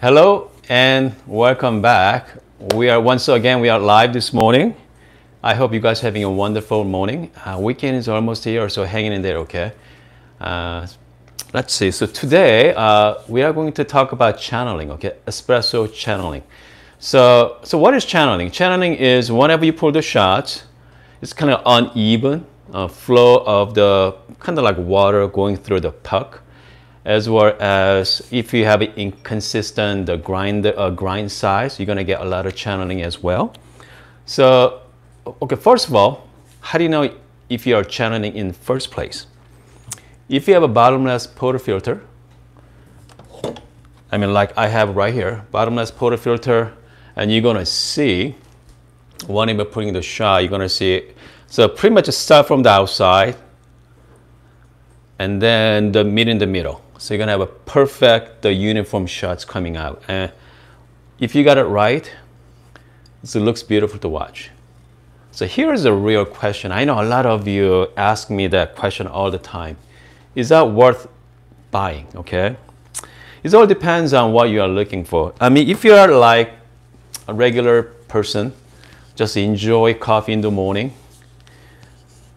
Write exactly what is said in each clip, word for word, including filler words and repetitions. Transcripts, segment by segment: Hello and welcome back. We are once again, we are live this morning. I hope you guys are having a wonderful morning. Uh, weekend is almost here, so hanging in there, okay? Uh, let's see, so today uh, we are going to talk about channeling, okay? Espresso channeling. So, so what is channeling? Channeling is whenever you pull the shots, it's kind of uneven uh, flow of the kind of like water going through the puck, as well as if you have an inconsistent the grind, uh, grind size, you're going to get a lot of channeling as well. So, okay, first of all, how do you know if you are channeling in the first place? If you have a bottomless portafilter, I mean like I have right here, bottomless portafilter, and you're going to see, when you're putting the shot, you're going to see it. So pretty much start from the outside, and then the mid in the middle. So you're gonna have a perfect, the uniform shots coming out. And if you got it right, it looks beautiful to watch. So here is a real question. I know a lot of you ask me that question all the time. Is that worth buying, okay? It all depends on what you are looking for. I mean, if you are like a regular person, just enjoy coffee in the morning,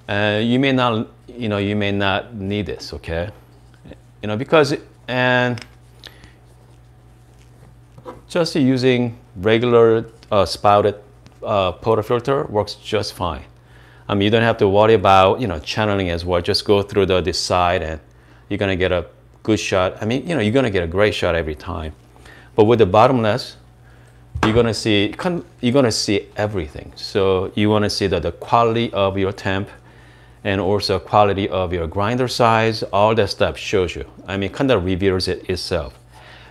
uh, you may not you know, you may not need this, okay? You know, because, and just using regular uh, spouted uh, portafilter works just fine. I mean, you don't have to worry about, you know, channeling as well. Just go through the, this side and you're gonna get a good shot. I mean, you know, you're gonna get a great shot every time. But with the bottomless, you're gonna see, you're gonna see everything. So you wanna see that the quality of your temp, and also quality of your grinder size, all that stuff shows you. I mean, kind of reveals it itself.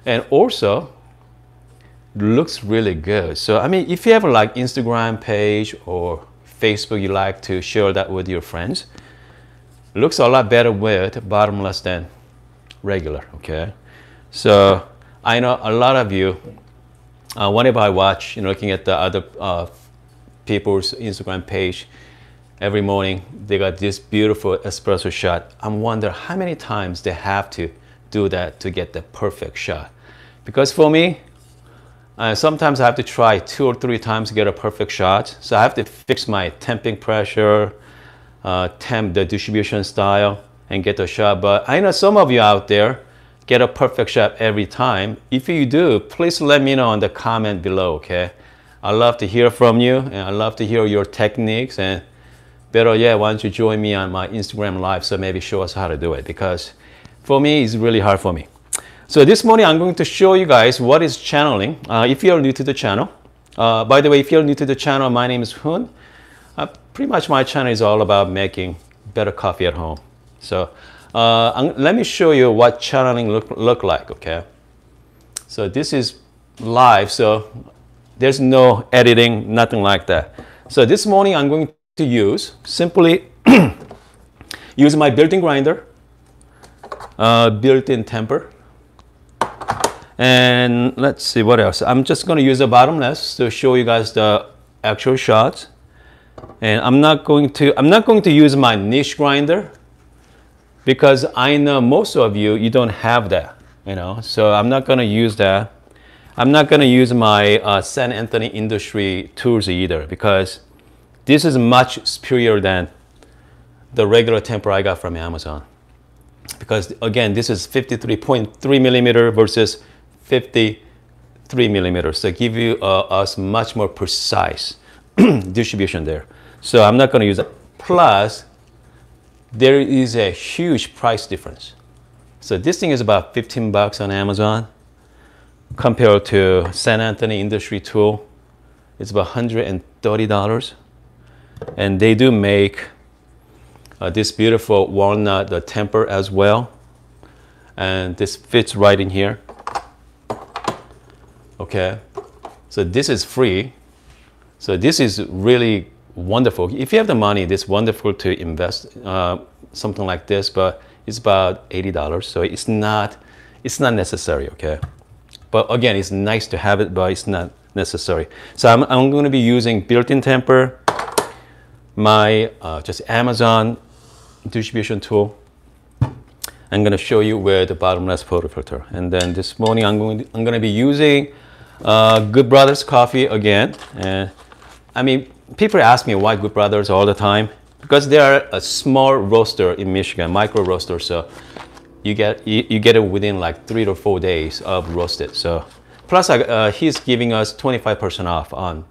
And also, looks really good. So, I mean, if you have like Instagram page or Facebook, you like to share that with your friends, looks a lot better with bottomless than regular, okay? So, I know a lot of you, uh, whenever I watch, you know, looking at the other uh, people's Instagram page, every morning, they got this beautiful espresso shot. I wonder how many times they have to do that to get the perfect shot. Because for me, uh, sometimes I have to try two or three times to get a perfect shot. So I have to fix my temping pressure, uh, temp the distribution style, and get the shot. But I know some of you out there get a perfect shot every time. If you do, please let me know in the comment below, okay? I love to hear from you, and I love to hear your techniques. and. Better yeah, why don't you join me on my Instagram live, so maybe show us how to do it, because for me, it's really hard for me. So this morning, I'm going to show you guys what is channeling. Uh, if you're new to the channel, uh, by the way, if you're new to the channel, my name is Hoon. Uh, pretty much my channel is all about making better coffee at home. So uh, let me show you what channeling look, look like, okay? So this is live, so there's no editing, nothing like that. So this morning, I'm going to to use, simply use my built-in grinder, uh, built-in temper, and let's see what else. I'm just going to use a bottomless to show you guys the actual shots, and I'm not going to I'm not going to use my niche grinder, because I know most of you you don't have that, you know. So I'm not going to use that. I'm not going to use my uh, Saint Anthony Industry Tools either, because this is much superior than the regular temper I got from Amazon. Because again, this is fifty-three point three millimeter versus fifty-three millimeters. So give you uh, us much more precise distribution there. So I'm not gonna use it. Plus, there is a huge price difference. So this thing is about fifteen bucks on Amazon compared to Saint Anthony Industry Tool. It's about one hundred thirty dollars. And they do make uh, this beautiful walnut the temper as well, and this fits right in here, okay? So this is free, so this is really wonderful. If you have the money, it's wonderful to invest uh, something like this, but it's about eighty dollars, so it's not it's not necessary, okay? But again, it's nice to have it, but it's not necessary. So I'm, I'm going to be using built-in temper, my uh, just Amazon distribution tool, I'm going to show you with the bottomless portafilter. And then this morning I'm going to, I'm going to be using uh, Good Brothers Coffee again. And I mean, people ask me why Good Brothers all the time, because they are a small roaster in Michigan, micro roaster. So you get you, you get it within like three to four days of roasted. So plus uh, he's giving us twenty-five percent off on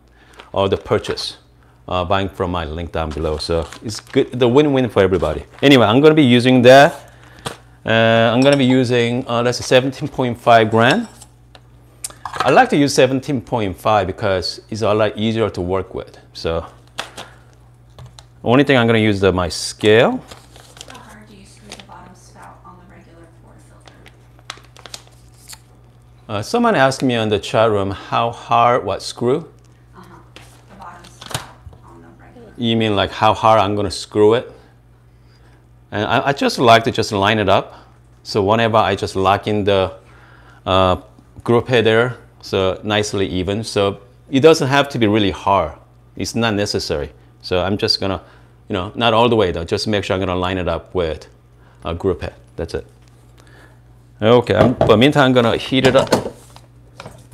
all the purchase uh, buying from my link down below. So it's good, the win-win for everybody. Anyway, I'm going to be using that. Uh, I'm going to be using uh, that's seventeen point five gram. I like to use seventeen point five because it's a lot easier to work with. So only thing I'm going to use the my scale. How hard do you screw the bottom spout on the regular portafilter? Uh, someone asked me on the chat room how hard what screw? Uh huh. The bottom spout on the regular. You mean like how hard I'm going to screw it? And I, I just like to just line it up. So whenever I just lock in the uh, group head there, so nicely even. So it doesn't have to be really hard. It's not necessary. So I'm just gonna, you know, not all the way though, just make sure I'm gonna line it up with a group head. That's it. Okay, I'm, but meantime, I'm gonna heat it up.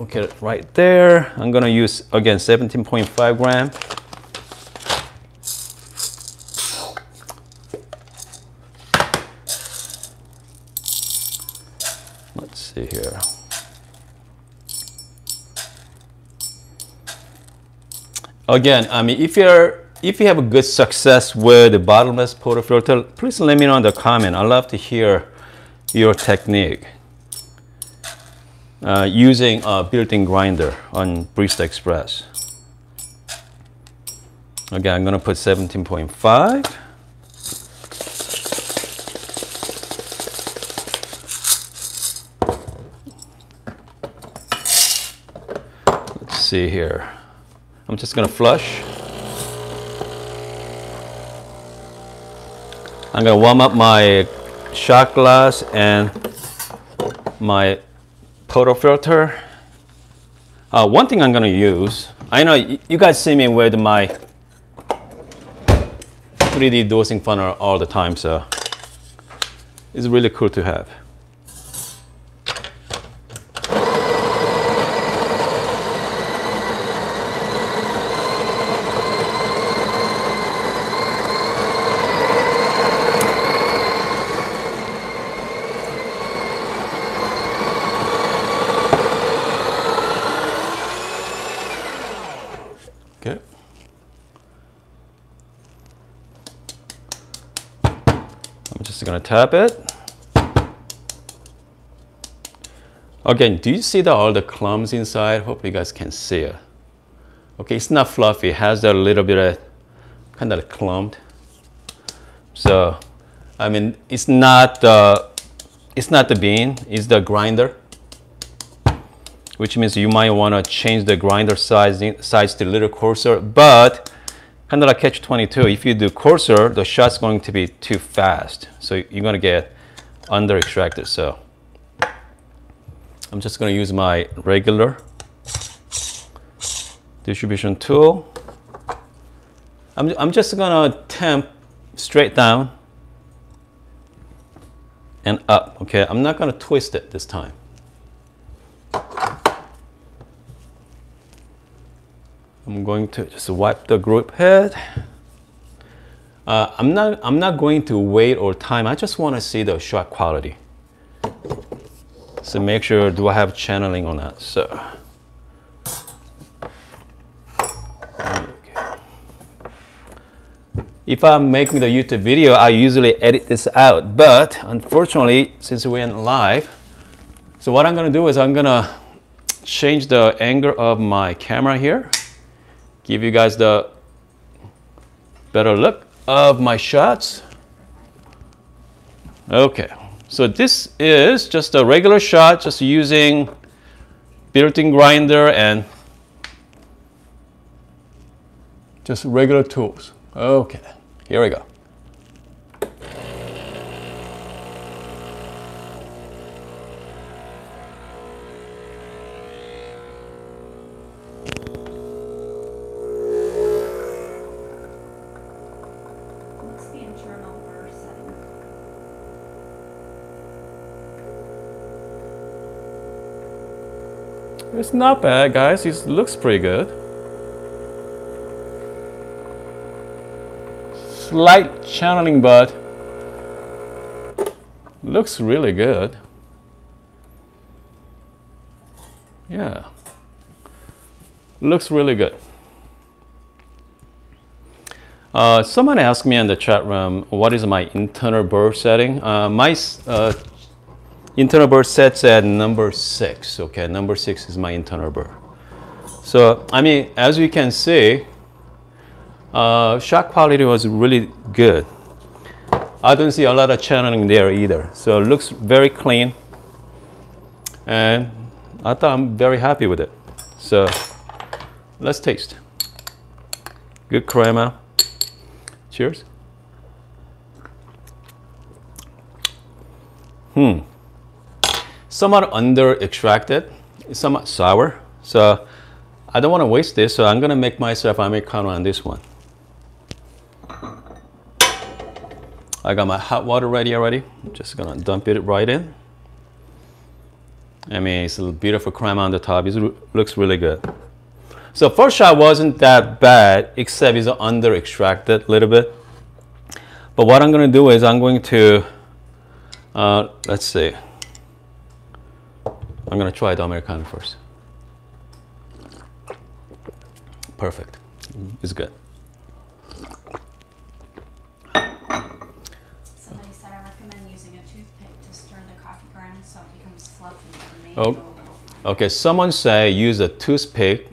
Okay, right there. I'm gonna use, again, seventeen point five gram. Let's see here. Again, I mean, if you're if you have a good success with the bottomless portafilter, please let me know in the comment. I'd love to hear your technique uh, using a built-in grinder on Barista Express. Okay, I'm gonna put seventeen point five. Let's see here. I'm just gonna flush. I'm gonna warm up my shot glass and my portafilter. Uh, one thing I'm gonna use, I know you guys see me with my three D dosing funnel all the time, so it's really cool to have. Gonna tap it. Again, do you see the, all the clumps inside? Hopefully you guys can see it. Okay, it's not fluffy. It has a little bit of kind of clumped. So, I mean, it's not the it's not the bean. It's the grinder, which means you might want to change the grinder size size to a little coarser. But kind of like catch twenty-two, if you do coarser, the shot's going to be too fast. So you're gonna get under extracted. So I'm just gonna use my regular distribution tool. I'm, I'm just gonna temp straight down and up, okay? I'm not gonna twist it this time. I'm going to just wipe the group head. Uh, I'm not. I'm not going to wait or time. I just want to see the shot quality. So make sure, do I have channeling or not? So. Okay. If I'm making the YouTube video, I usually edit this out. But unfortunately, since we went live, so what I'm going to do is I'm going to change the angle of my camera here. Give you guys the better look of my shots. Okay, so this is just a regular shot, just using built-in grinder and just regular tools. Okay, here we go. It's not bad, guys. It looks pretty good. Slight channeling, but looks really good. Yeah. Looks really good. Uh, someone asked me in the chat room, what is my internal burr setting? Uh, my uh, internal burr sets at number six. Okay, number six is my internal burr. So, I mean, as you can see, uh, shot quality was really good. I don't see a lot of channeling there either. So, it looks very clean. And I thought I'm very happy with it. So, let's taste. Good crema. Cheers. Hmm. Somewhat under-extracted, somewhat sour. So I don't want to waste this, so I'm going to make myself Americano on this one. I got my hot water ready already. I'm just going to dump it right in. I mean, it's a beautiful crema on the top. It looks really good. So first shot wasn't that bad, except it's under-extracted a little bit. But what I'm going to do is I'm going to, uh, let's see. I'm going to try the Americano first. Perfect. It's good. Somebody said I recommend using a toothpick to stir the coffee ground so it becomes fluffy. Oh, okay. Someone say use a toothpick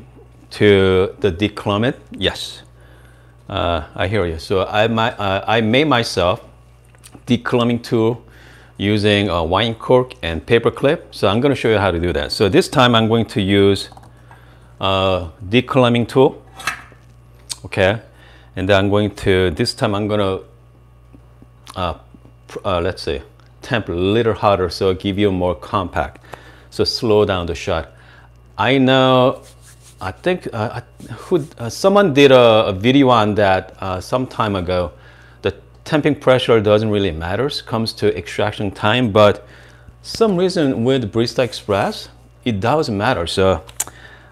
to the declum it. Yes, uh, I hear you. So I, my, uh, I made myself declumming tool using a wine cork and paper clip. So I'm going to show you how to do that. So this time I'm going to use a declumming tool. Okay, and then I'm going to, this time I'm going to, uh, uh, let's see, temp a little hotter so it'll give you more compact. So slow down the shot. I know. I think uh, who, uh, someone did a, a video on that uh, some time ago. The temping pressure doesn't really matter, comes to extraction time, but some reason with Barista Express, it does matter. So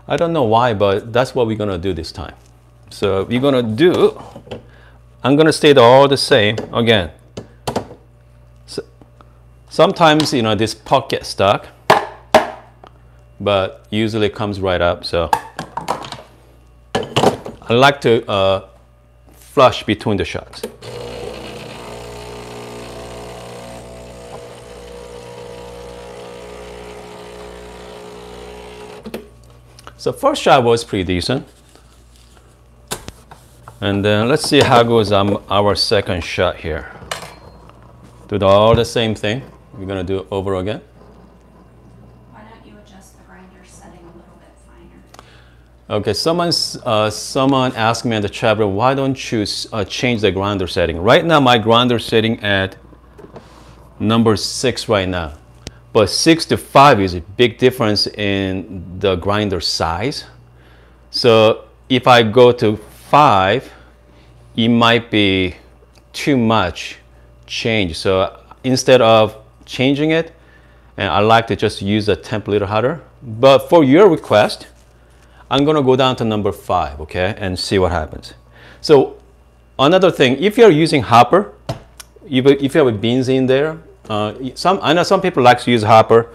I don't know why, but that's what we're going to do this time. So we're going to do, I'm going to state all the same again. So, sometimes, you know, this puck gets stuck, but usually it comes right up. So I like to uh, flush between the shots. So first shot was pretty decent. And then let's see how goes on our second shot here. Do all the same thing. We're gonna do it over again. Okay, someone, uh, someone asked me in the chat, why don't you uh, change the grinder setting? Right now, my grinder setting at number six right now. But six to five is a big difference in the grinder size. So if I go to five, it might be too much change. So instead of changing it, and I like to just use a temp a little hotter. But for your request, I'm going to go down to number five, okay, and see what happens. So another thing, if you're using hopper, if, if you have beans in there, uh, some, I know some people like to use hopper,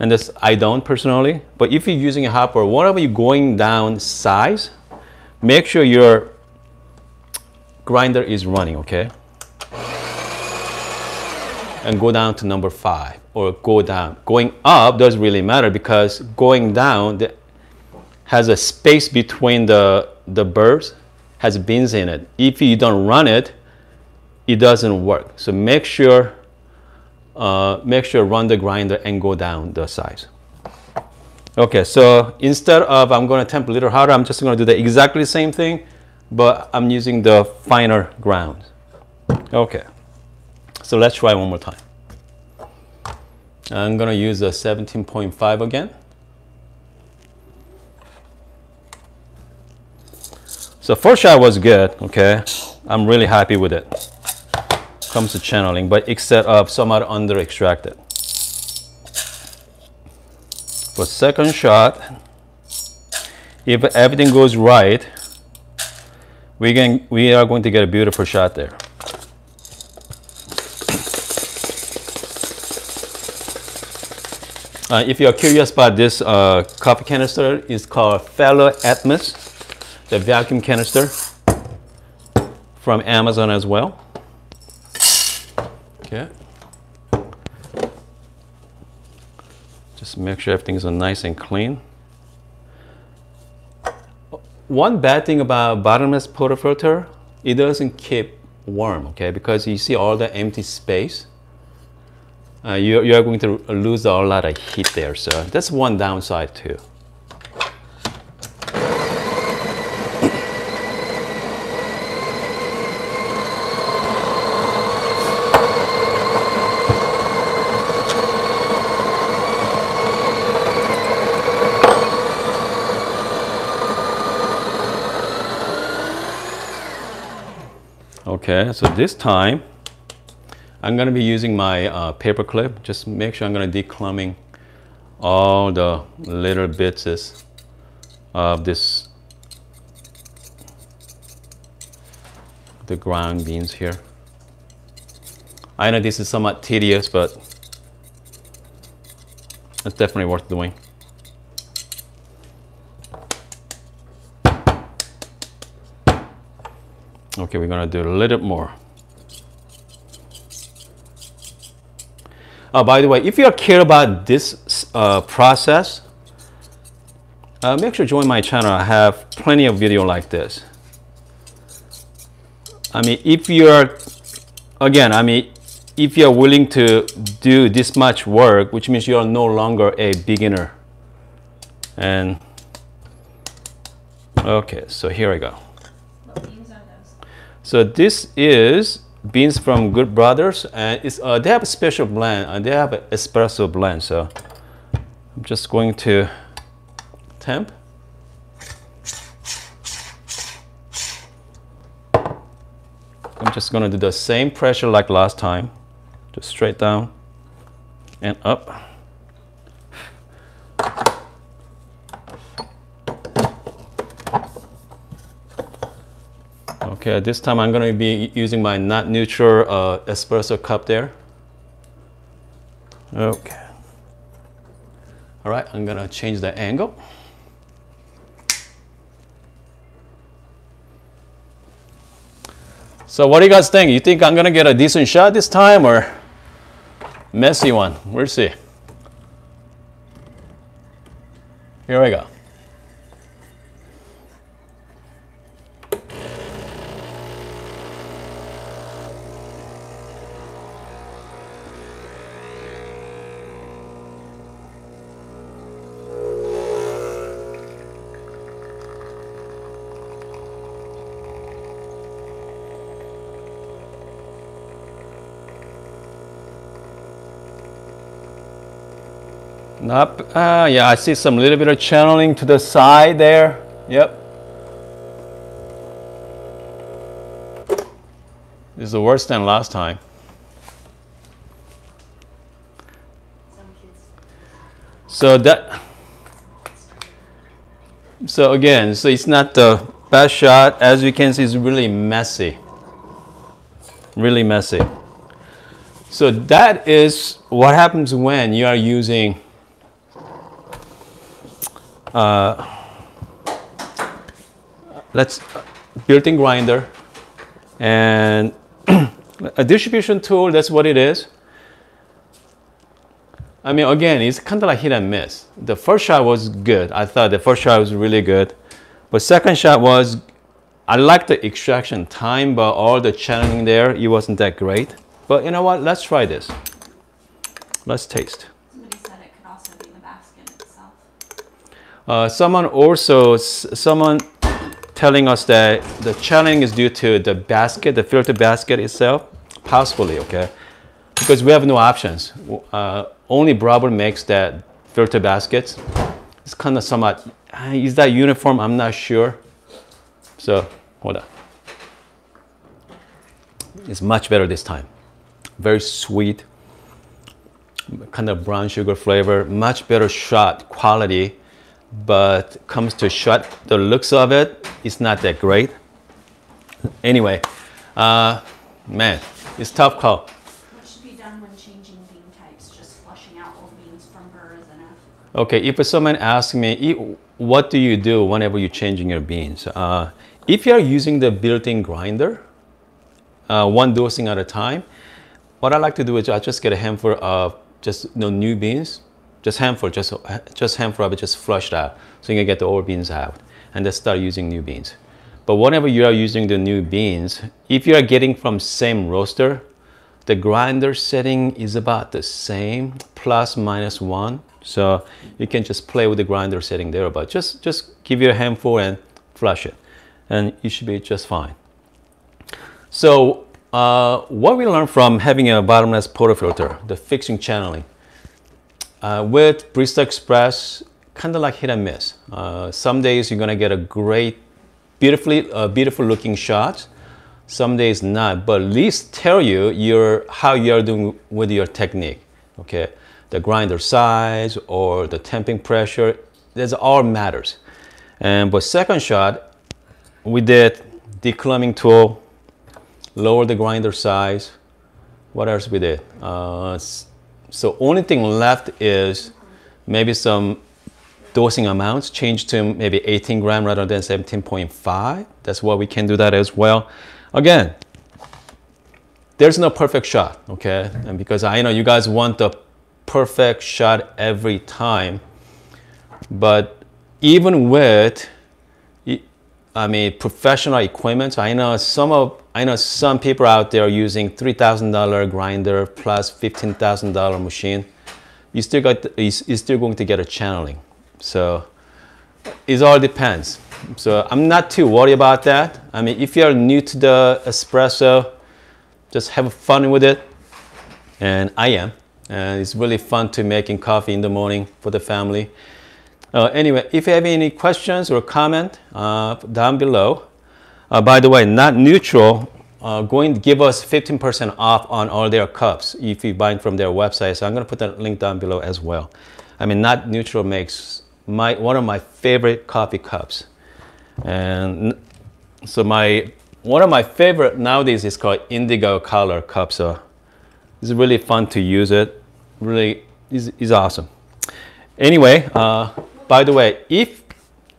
and this, I don't personally, but if you're using a hopper, whenever you're going down size, make sure your grinder is running, okay? And go down to number five, or go down. Going up doesn't really matter because going down, the has a space between the, the burrs, has beans in it. If you don't run it, it doesn't work. So make sure, uh, make sure run the grinder and go down the size. Okay, so instead of I'm gonna temp a little harder, I'm just gonna do the exactly same thing, but I'm using the finer ground. Okay, so let's try one more time. I'm gonna use the seventeen point five again. So first shot was good, okay? I'm really happy with it. Comes to channeling, but except of somewhat under-extracted. for second shot. If everything goes right, we can we are going to get a beautiful shot there. Uh, if you are curious about this uh, coffee canister, it's called Fellow Atmos, the vacuum canister from Amazon as well. Okay. Just make sure everything's nice and clean. One bad thing about bottomless portafilter, it doesn't keep warm, okay? Because you see all the empty space. Uh, you, you are going to lose a lot of heat there, so that's one downside too. Okay, so this time I'm going to be using my uh, paper clip. Just make sure I'm going to declumbing all the little bits of this, the ground beans here. I know this is somewhat tedious, but it's definitely worth doing. Okay, we're going to do a little bit more. Uh, by the way, if you care about this uh, process, uh, make sure to join my channel. I have plenty of video like this. I mean, if you are, again, I mean, if you are willing to do this much work, which means you are no longer a beginner. And okay, so here I go. What beans are those? So this is beans from Good Brothers, and it's, uh, they have a special blend, and uh, they have an espresso blend, so I'm just going to temp. I'm just going to do the same pressure like last time, just straight down and up. Okay, this time I'm going to be using my not neutral uh, espresso cup there. Okay. All right, I'm going to change the angle. So what do you guys think? You think I'm going to get a decent shot this time or messy one? We'll see. Here we go. Up, uh, yeah, I see some little bit of channeling to the side there. Yep. This is the worst than last time. So that, so again, so it's not the best shot. As you can see, it's really messy. Really messy. So that is what happens when you are using Uh, let's uh, built-in grinder and a distribution tool. That's what it is. I mean, again, it's kind of like hit and miss. The first shot was good. I thought the first shot was really good, but second shot was, I liked the extraction time, but all the channeling there, it wasn't that great. But you know what? Let's try this. Let's taste. Uh, someone also, someone telling us that the channeling is due to the basket, the filter basket itself, possibly, okay? Because we have no options. Uh, only Breville makes that filter baskets. It's kind of somewhat, is that uniform? I'm not sure. So, hold on. It's much better this time. Very sweet, kind of brown sugar flavor, much better shot quality, but comes to shot, the looks of it, it's not that great. Anyway, uh, man, it's tough call. What should be done when changing bean types? Just flushing out old beans from burr is enough? Okay, if someone asks me, what do you do whenever you're changing your beans? Uh, if you're using the built-in grinder, uh, one dosing at a time, what I like to do is I just get a handful of just you know, new beans, just handful, just just handful of it, just flushed out, so you can get the old beans out, and then start using new beans. But whenever you are using the new beans, if you are getting from same roaster, the grinder setting is about the same, plus minus one. So you can just play with the grinder setting there, but just just give you a handful and flush it, and you should be just fine. So. Uh, what we learned from having a bottomless portafilter, the fixing channeling. Uh, with Barista Express, kind of like hit and miss. Uh, some days you're going to get a great, beautifully, uh, beautiful looking shot. Some days not, but at least tell you your, how you're doing with your technique. Okay, the grinder size or the temping pressure, that's all matters. And but second shot, we did declumbing tool, lower the grinder size. What else we did? Uh, so only thing left is maybe some dosing amounts, change to maybe eighteen gram rather than seventeen point five. That's what we can do that as well. Again, there's no perfect shot, okay? And because I know you guys want the perfect shot every time, but even with, I mean, professional equipment, I know some of I know some people out there using three thousand dollar grinder plus fifteen thousand dollar machine. You still got, you still going to get a channeling. So it all depends. So I'm not too worried about that. I mean, if you're new to the espresso, just have fun with it. And I am. And it's really fun to making coffee in the morning for the family. Uh, anyway, if you have any questions or comment uh, down below. Uh, by the way, Not Neutral uh, going to give us fifteen percent off on all their cups if you buy from their website. So I'm going to put that link down below as well. I mean, Not Neutral makes my one of my favorite coffee cups, and so my one of my favorite nowadays is called Indigo Color Cup. So it's really fun to use it. Really is is awesome. Anyway, uh, by the way, if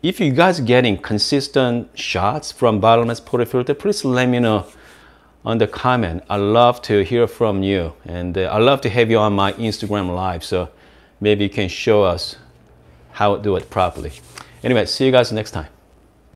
If you guys are getting consistent shots from bottomless portafilter, please let me know on the comment. I love to hear from you, and uh, I love to have you on my Instagram live, so maybe you can show us how to do it properly. Anyway, see you guys next time.